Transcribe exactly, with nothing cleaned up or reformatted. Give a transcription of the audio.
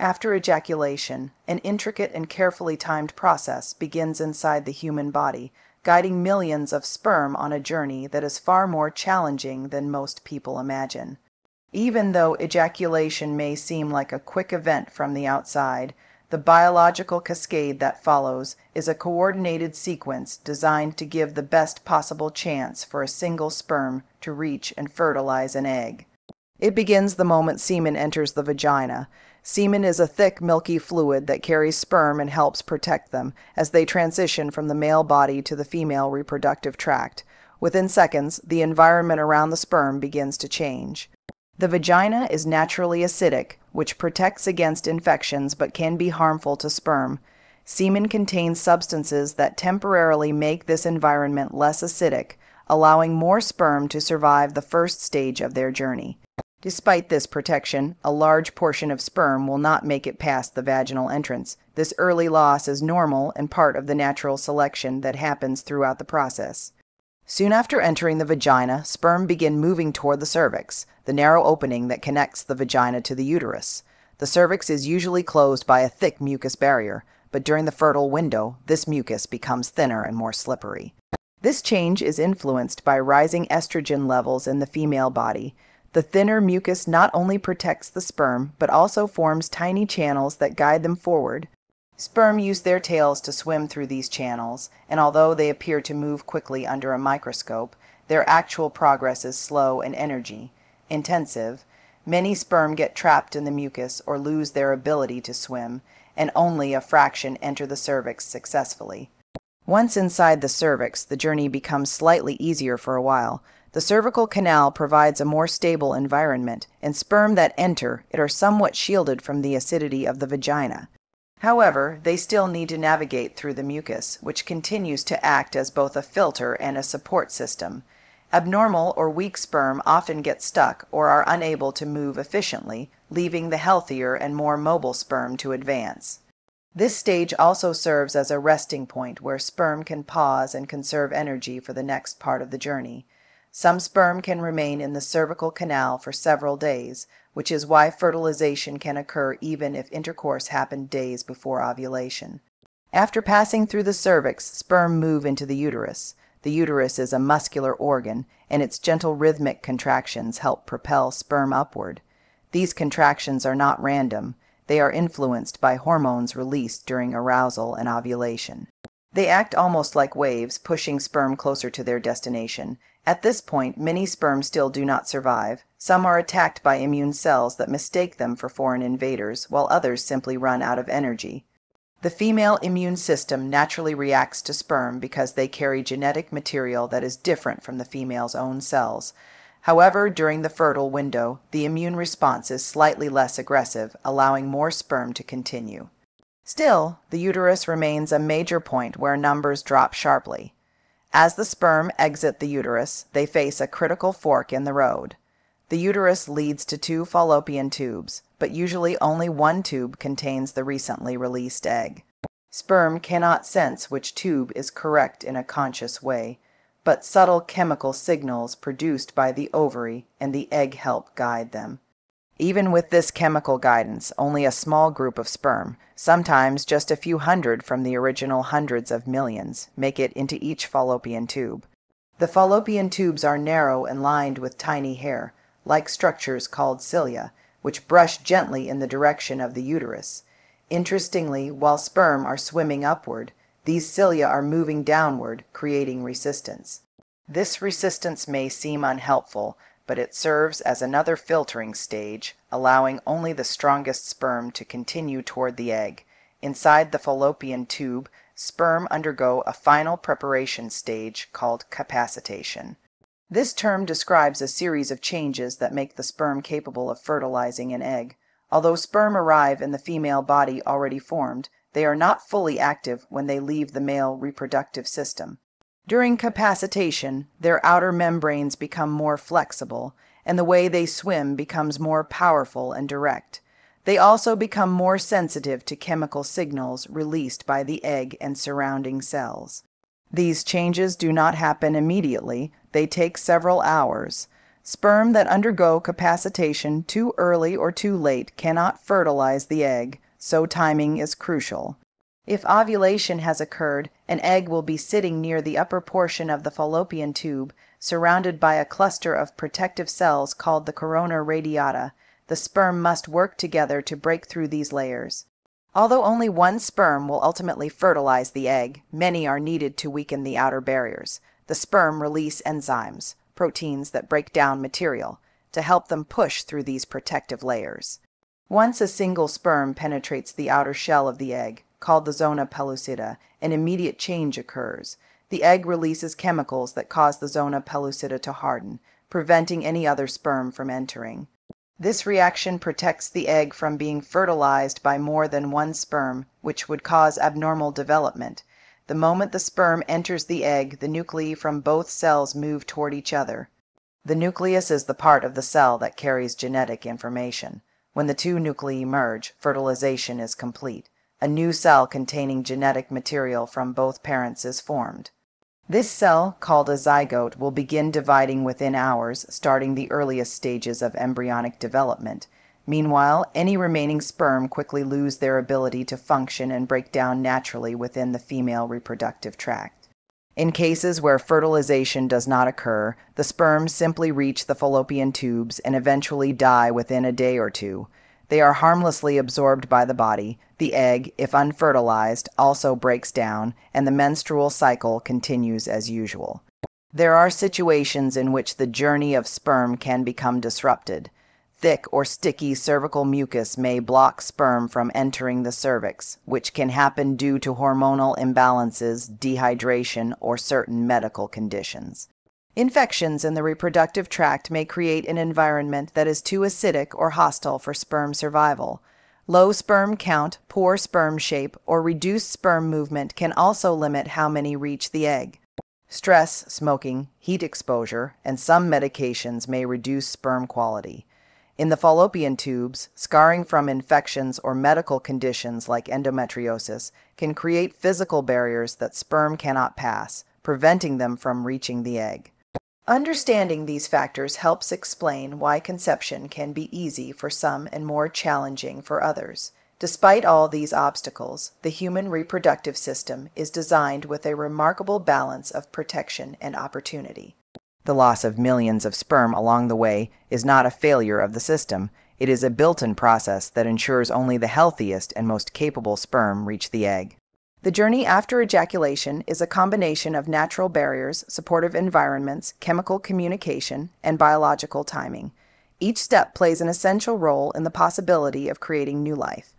After ejaculation, an intricate and carefully timed process begins inside the human body, guiding millions of sperm on a journey that is far more challenging than most people imagine. Even though ejaculation may seem like a quick event from the outside, the biological cascade that follows is a coordinated sequence designed to give the best possible chance for a single sperm to reach and fertilize an egg. It begins the moment semen enters the vagina. Semen is a thick, milky fluid that carries sperm and helps protect them as they transition from the male body to the female reproductive tract. Within seconds, the environment around the sperm begins to change. The vagina is naturally acidic, which protects against infections but can be harmful to sperm. Semen contains substances that temporarily make this environment less acidic, allowing more sperm to survive the first stage of their journey. Despite this protection, a large portion of sperm will not make it past the vaginal entrance. This early loss is normal and part of the natural selection that happens throughout the process. Soon after entering the vagina, sperm begin moving toward the cervix, the narrow opening that connects the vagina to the uterus. The cervix is usually closed by a thick mucus barrier, but during the fertile window, this mucus becomes thinner and more slippery. This change is influenced by rising estrogen levels in the female body. The thinner mucus not only protects the sperm, but also forms tiny channels that guide them forward. Sperm use their tails to swim through these channels, and although they appear to move quickly under a microscope, their actual progress is slow and energy intensive. Many sperm get trapped in the mucus or lose their ability to swim, and only a fraction enter the cervix successfully. Once inside the cervix, the journey becomes slightly easier for a while. The cervical canal provides a more stable environment, and sperm that enter it are somewhat shielded from the acidity of the vagina. However, they still need to navigate through the mucus, which continues to act as both a filter and a support system. Abnormal or weak sperm often get stuck or are unable to move efficiently, leaving the healthier and more mobile sperm to advance. This stage also serves as a resting point where sperm can pause and conserve energy for the next part of the journey. Some sperm can remain in the cervical canal for several days, which is why fertilization can occur even if intercourse happened days before ovulation. After passing through the cervix, sperm move into the uterus. The uterus is a muscular organ, and its gentle rhythmic contractions help propel sperm upward. These contractions are not random. They are influenced by hormones released during arousal and ovulation. They act almost like waves, pushing sperm closer to their destination. At this point, many sperm still do not survive. Some are attacked by immune cells that mistake them for foreign invaders, while others simply run out of energy. The female immune system naturally reacts to sperm because they carry genetic material that is different from the female's own cells. However, during the fertile window, the immune response is slightly less aggressive, allowing more sperm to continue. Still, the uterus remains a major point where numbers drop sharply. As the sperm exit the uterus, they face a critical fork in the road. The uterus leads to two fallopian tubes, but usually only one tube contains the recently released egg. Sperm cannot sense which tube is correct in a conscious way, but subtle chemical signals produced by the ovary and the egg help guide them. Even with this chemical guidance, only a small group of sperm, sometimes just a few hundred from the original hundreds of millions, make it into each fallopian tube. The fallopian tubes are narrow and lined with tiny hair, like structures called cilia, which brush gently in the direction of the uterus. Interestingly, while sperm are swimming upward, these cilia are moving downward, creating resistance. This resistance may seem unhelpful, but it serves as another filtering stage, allowing only the strongest sperm to continue toward the egg. Inside the fallopian tube, sperm undergo a final preparation stage called capacitation. This term describes a series of changes that make the sperm capable of fertilizing an egg. Although sperm arrive in the female body already formed, they are not fully active when they leave the male reproductive system. During capacitation, their outer membranes become more flexible, and the way they swim becomes more powerful and direct. They also become more sensitive to chemical signals released by the egg and surrounding cells. These changes do not happen immediately. They take several hours. Sperm that undergo capacitation too early or too late cannot fertilize the egg, so timing is crucial. If ovulation has occurred, an egg will be sitting near the upper portion of the fallopian tube, surrounded by a cluster of protective cells called the corona radiata. The sperm must work together to break through these layers. Although only one sperm will ultimately fertilize the egg, many are needed to weaken the outer barriers. The sperm release enzymes, proteins that break down material, to help them push through these protective layers. Once a single sperm penetrates the outer shell of the egg, called the zona pellucida, an immediate change occurs. The egg releases chemicals that cause the zona pellucida to harden, preventing any other sperm from entering. This reaction protects the egg from being fertilized by more than one sperm, which would cause abnormal development. The moment the sperm enters the egg, the nuclei from both cells move toward each other. The nucleus is the part of the cell that carries genetic information. When the two nuclei merge, fertilization is complete. A new cell containing genetic material from both parents is formed. This cell, called a zygote, will begin dividing within hours, starting the earliest stages of embryonic development. Meanwhile, any remaining sperm quickly lose their ability to function and break down naturally within the female reproductive tract. In cases where fertilization does not occur, the sperms simply reach the fallopian tubes and eventually die within a day or two. They are harmlessly absorbed by the body. The egg, if unfertilized, also breaks down, and the menstrual cycle continues as usual. There are situations in which the journey of sperm can become disrupted. Thick or sticky cervical mucus may block sperm from entering the cervix, which can happen due to hormonal imbalances, dehydration, or certain medical conditions. Infections in the reproductive tract may create an environment that is too acidic or hostile for sperm survival. Low sperm count, poor sperm shape, or reduced sperm movement can also limit how many reach the egg. Stress, smoking, heat exposure, and some medications may reduce sperm quality. In the fallopian tubes, scarring from infections or medical conditions like endometriosis can create physical barriers that sperm cannot pass, preventing them from reaching the egg. Understanding these factors helps explain why conception can be easy for some and more challenging for others. Despite all these obstacles, the human reproductive system is designed with a remarkable balance of protection and opportunity. The loss of millions of sperm along the way is not a failure of the system. It is a built-in process that ensures only the healthiest and most capable sperm reach the egg. The journey after ejaculation is a combination of natural barriers, supportive environments, chemical communication, and biological timing. Each step plays an essential role in the possibility of creating new life.